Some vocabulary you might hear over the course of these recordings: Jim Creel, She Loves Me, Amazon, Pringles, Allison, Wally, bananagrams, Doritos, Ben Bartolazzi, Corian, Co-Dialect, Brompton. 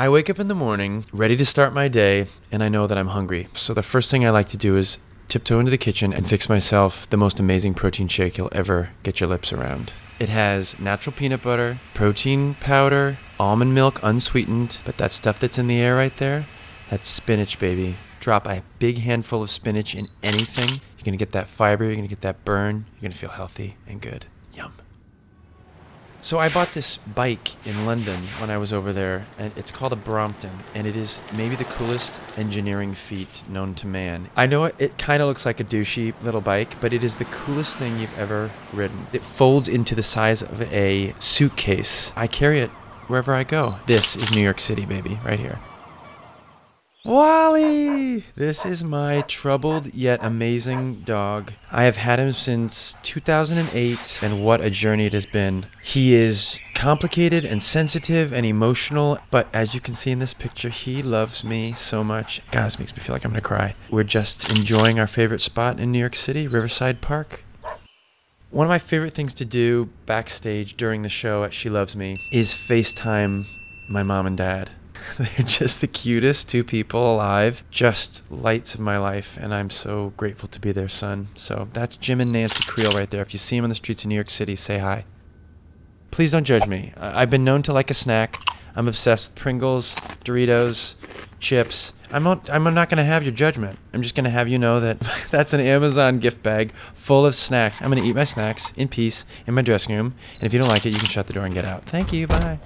I wake up in the morning, ready to start my day, and I know that I'm hungry. So the first thing I like to do is tiptoe into the kitchen and fix myself the most amazing protein shake you'll ever get your lips around. It has natural peanut butter, protein powder, almond milk unsweetened, but that stuff that's in the air right there, that's spinach, baby. Drop a big handful of spinach in anything. You're gonna get that fiber, you're gonna get that burn, you're gonna feel healthy and good. Yum. So I bought this bike in London when I was over there, and it's called a Brompton, and it is maybe the coolest engineering feat known to man. I know it kind of looks like a douchey little bike, but it is the coolest thing you've ever ridden. It folds into the size of a suitcase. I carry it wherever I go. This is New York City, baby, right here. Wally! This is my troubled yet amazing dog. I have had him since 2008, and what a journey it has been. He is complicated and sensitive and emotional, but as you can see in this picture, he loves me so much. God, this makes me feel like I'm gonna cry. We're just enjoying our favorite spot in New York City, Riverside Park. One of my favorite things to do backstage during the show at She Loves Me is FaceTime my mom and dad. They're just the cutest two people alive, just lights of my life, and I'm so grateful to be their son. So that's Jim and Nancy Creel right there. If you see them on the streets of New York City, say hi. Please don't judge me. I've been known to like a snack. I'm obsessed with Pringles, Doritos, chips. I'm not going to have your judgment. I'm just going to have you know that that's an Amazon gift bag full of snacks. I'm going to eat my snacks in peace in my dressing room, and if you don't like it, you can shut the door and get out. Thank you. Bye.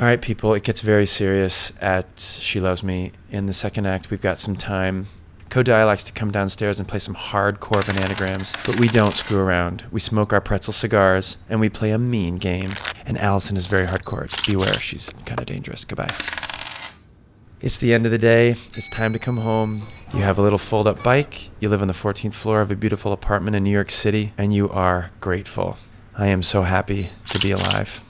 All right, people, it gets very serious at She Loves Me. In the second act, we've got some time. Co-Dialect likes to come downstairs and play some hardcore bananagrams, but we don't screw around. We smoke our pretzel cigars, and we play a mean game. And Allison is very hardcore. Beware, she's kind of dangerous. Goodbye. It's the end of the day. It's time to come home. You have a little fold-up bike. You live on the 14th floor of a beautiful apartment in New York City, and you are grateful. I am so happy to be alive.